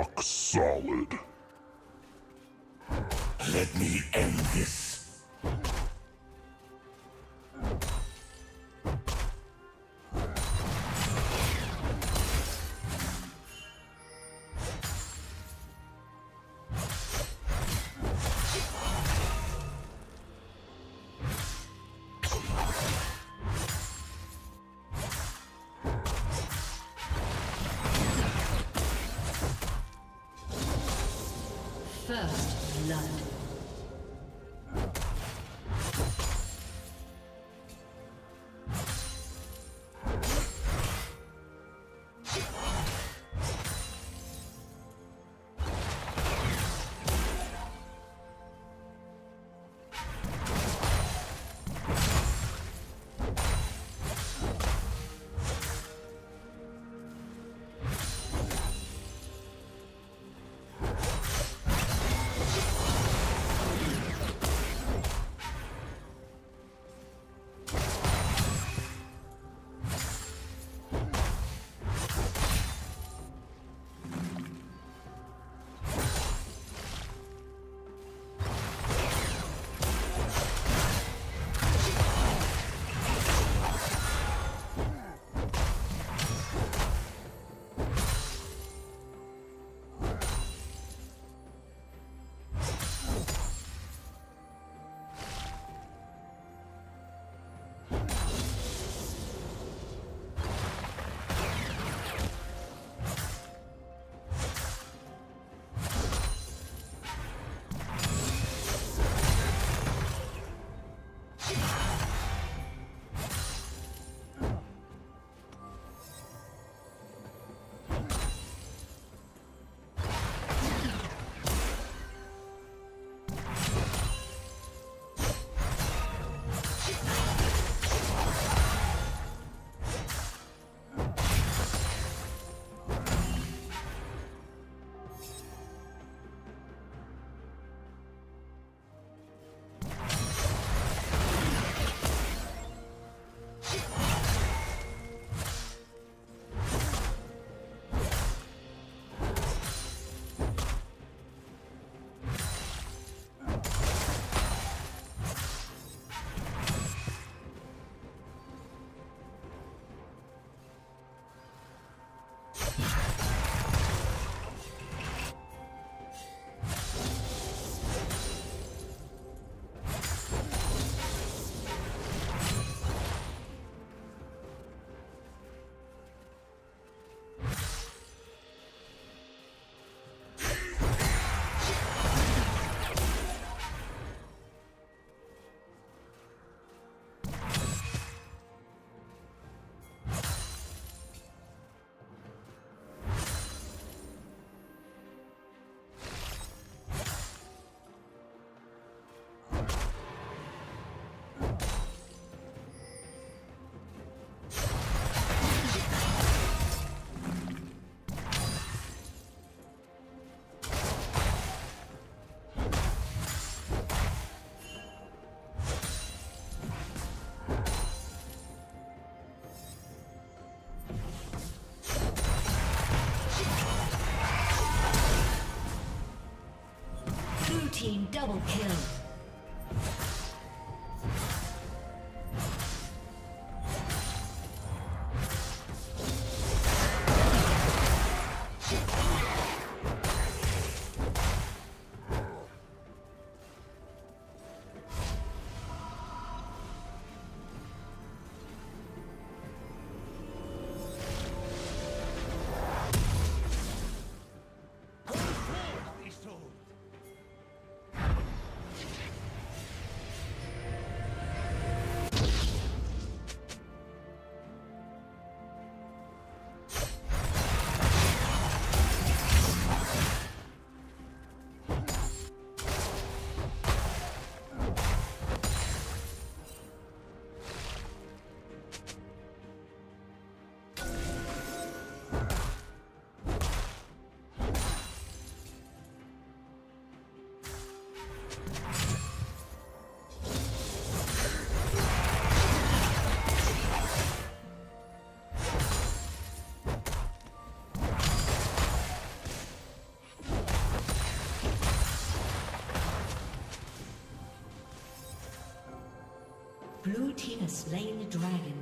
rock solid. Let me end this. First blood. Team double kill. Blue team has slain the dragon.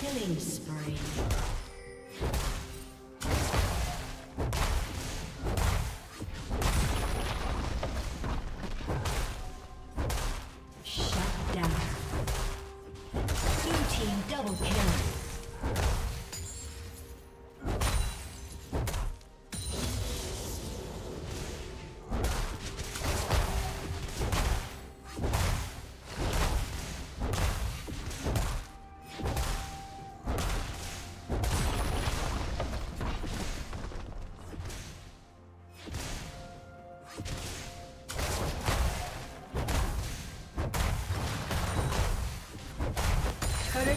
Killing spree. Shut down. Blue team double kill. Bone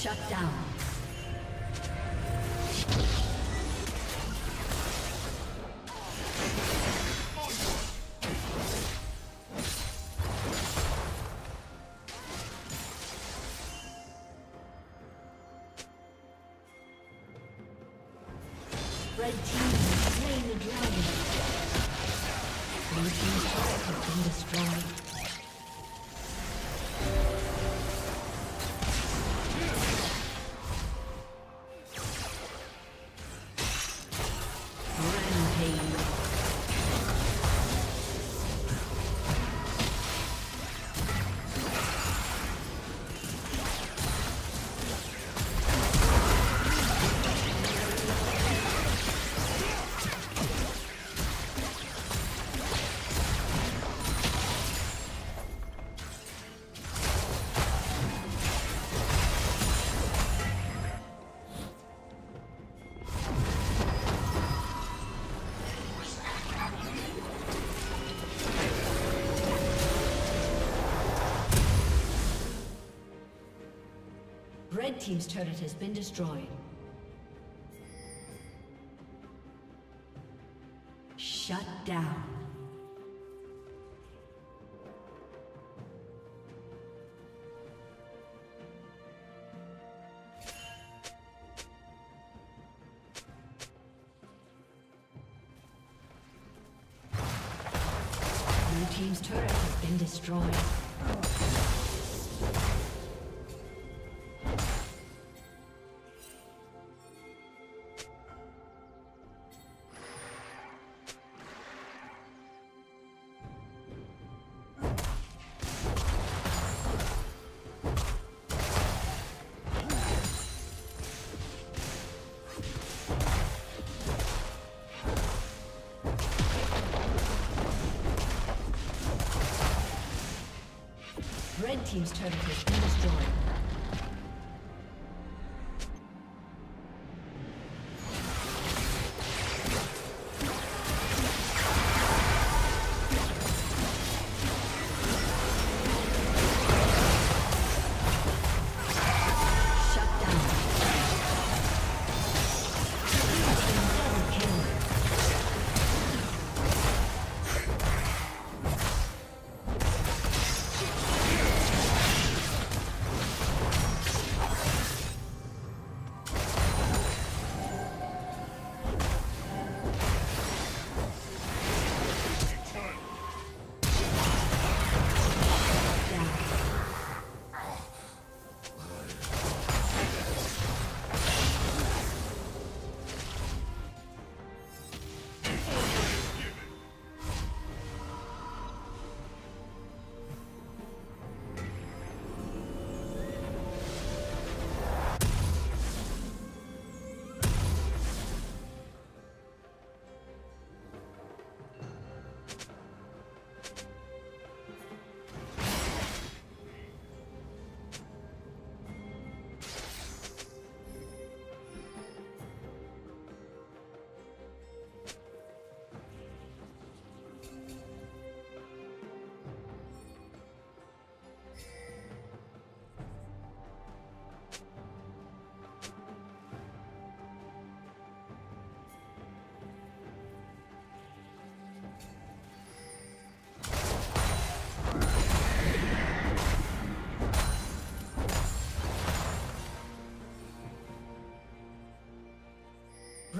Shut down. Red team slain the dragon. Blue team's turret has been destroyed. Red team's turret has been destroyed. Shut down. Blue team's turret has been destroyed. Red team's turret has been destroyed.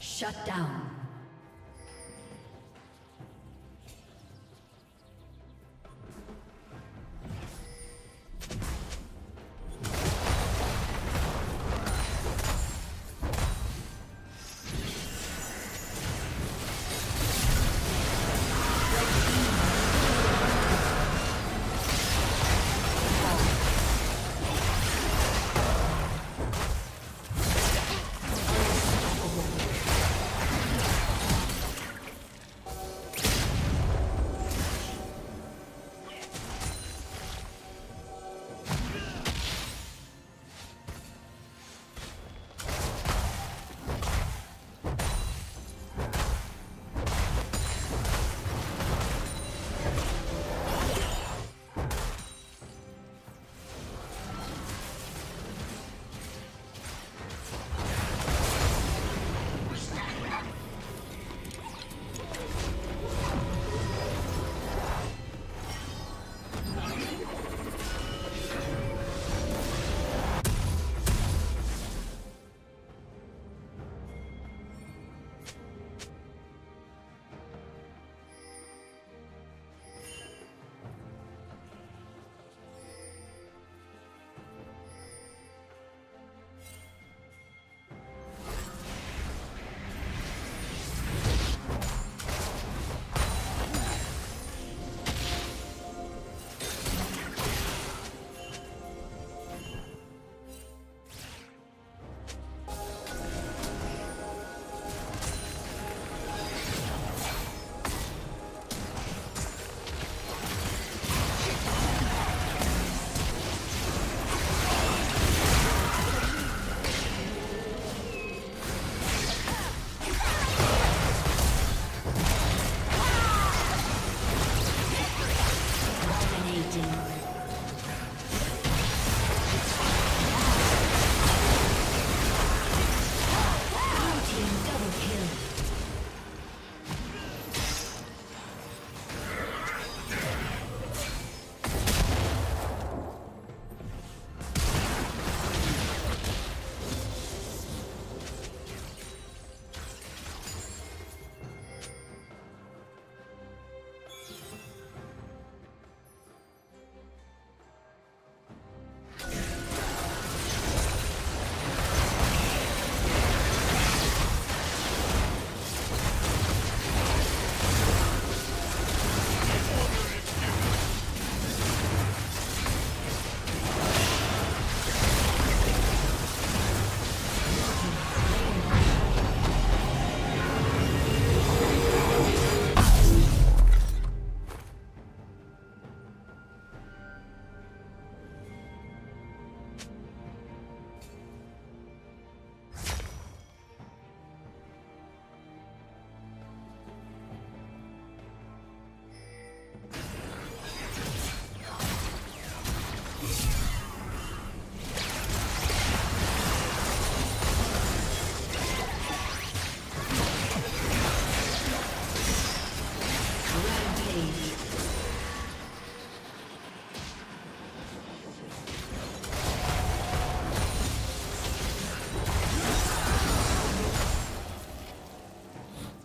Shut down.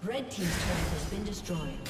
Red team's turret has been destroyed.